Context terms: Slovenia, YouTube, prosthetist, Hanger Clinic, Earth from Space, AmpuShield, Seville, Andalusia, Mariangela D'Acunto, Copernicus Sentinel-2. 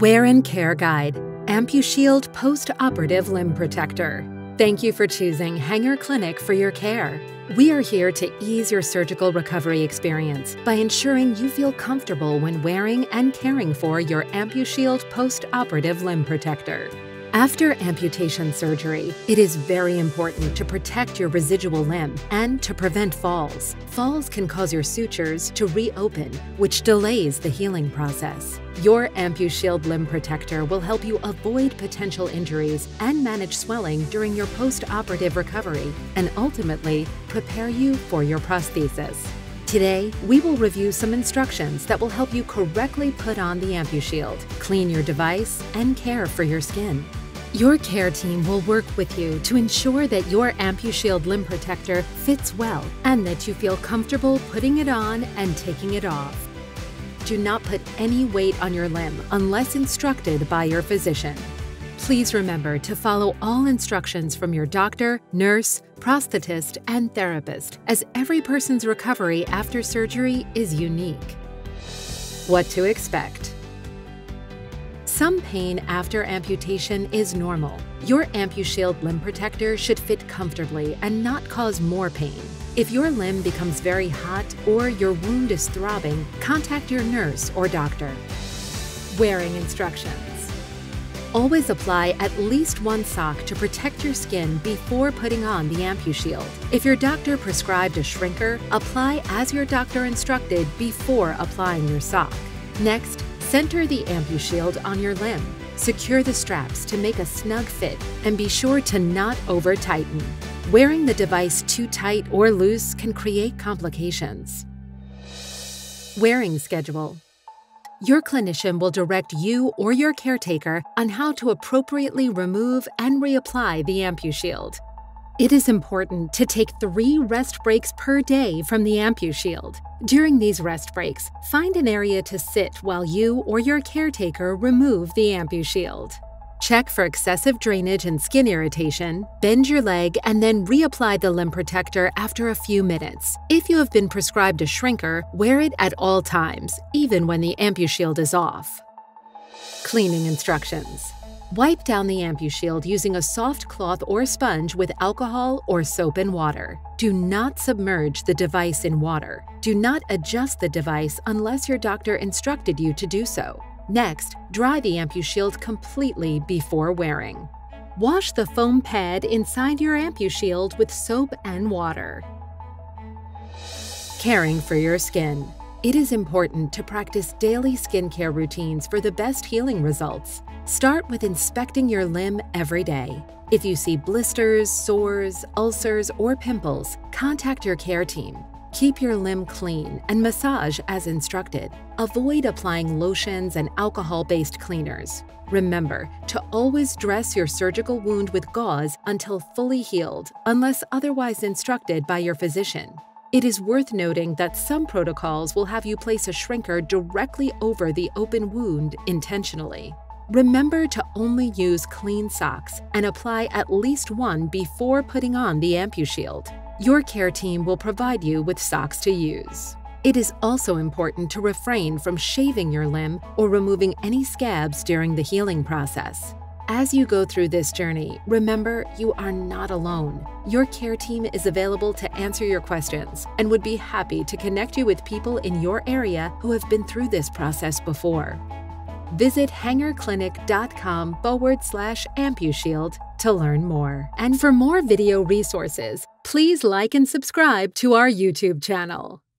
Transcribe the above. Wear and Care Guide, AmpuShield Post-Operative Limb Protector. Thank you for choosing Hanger Clinic for your care. We are here to ease your surgical recovery experience by ensuring you feel comfortable when wearing and caring for your AmpuShield Post-Operative Limb Protector. After amputation surgery, it is very important to protect your residual limb and to prevent falls. Falls can cause your sutures to reopen, which delays the healing process. Your AmpuShield Limb Protector will help you avoid potential injuries and manage swelling during your post-operative recovery, and ultimately prepare you for your prosthesis. Today, we will review some instructions that will help you correctly put on the AmpuShield, clean your device, and care for your skin. Your care team will work with you to ensure that your AmpuShield Limb Protector fits well and that you feel comfortable putting it on and taking it off. Do not put any weight on your limb unless instructed by your physician. Please remember to follow all instructions from your doctor, nurse, prosthetist, and therapist, as every person's recovery after surgery is unique. What to expect. Some pain after amputation is normal. Your AmpuShield Limb Protector should fit comfortably and not cause more pain. If your limb becomes very hot or your wound is throbbing, contact your nurse or doctor. Wearing instructions. Always apply at least one sock to protect your skin before putting on the AmpuShield. If your doctor prescribed a shrinker, apply as your doctor instructed before applying your sock. Next, center the AmpuShield on your limb. Secure the straps to make a snug fit and be sure to not over-tighten. Wearing the device too tight or loose can create complications. Wearing schedule. Your clinician will direct you or your caretaker on how to appropriately remove and reapply the AmpuShield. It is important to take 3 rest breaks per day from the AmpuShield. During these rest breaks, find an area to sit while you or your caretaker remove the AmpuShield. Check for excessive drainage and skin irritation, bend your leg, and then reapply the limb protector after a few minutes. If you have been prescribed a shrinker, wear it at all times, even when the AmpuShield is off. Cleaning instructions. Wipe down the AmpuShield using a soft cloth or sponge with alcohol or soap and water. Do not submerge the device in water. Do not adjust the device unless your doctor instructed you to do so. Next, dry the AmpuShield completely before wearing. Wash the foam pad inside your AmpuShield with soap and water. Caring for your skin. It is important to practice daily skincare routines for the best healing results. Start with inspecting your limb every day. If you see blisters, sores, ulcers, or pimples, contact your care team. Keep your limb clean and massage as instructed. Avoid applying lotions and alcohol-based cleaners. Remember to always dress your surgical wound with gauze until fully healed, unless otherwise instructed by your physician. It is worth noting that some protocols will have you place a shrinker directly over the open wound intentionally. Remember to only use clean socks and apply at least one before putting on the AmpuShield. Your care team will provide you with socks to use. It is also important to refrain from shaving your limb or removing any scabs during the healing process. As you go through this journey, remember you are not alone. Your care team is available to answer your questions and would be happy to connect you with people in your area who have been through this process before. Visit hangerclinic.com/AmpuShield to learn more. And for more video resources, please like and subscribe to our YouTube channel.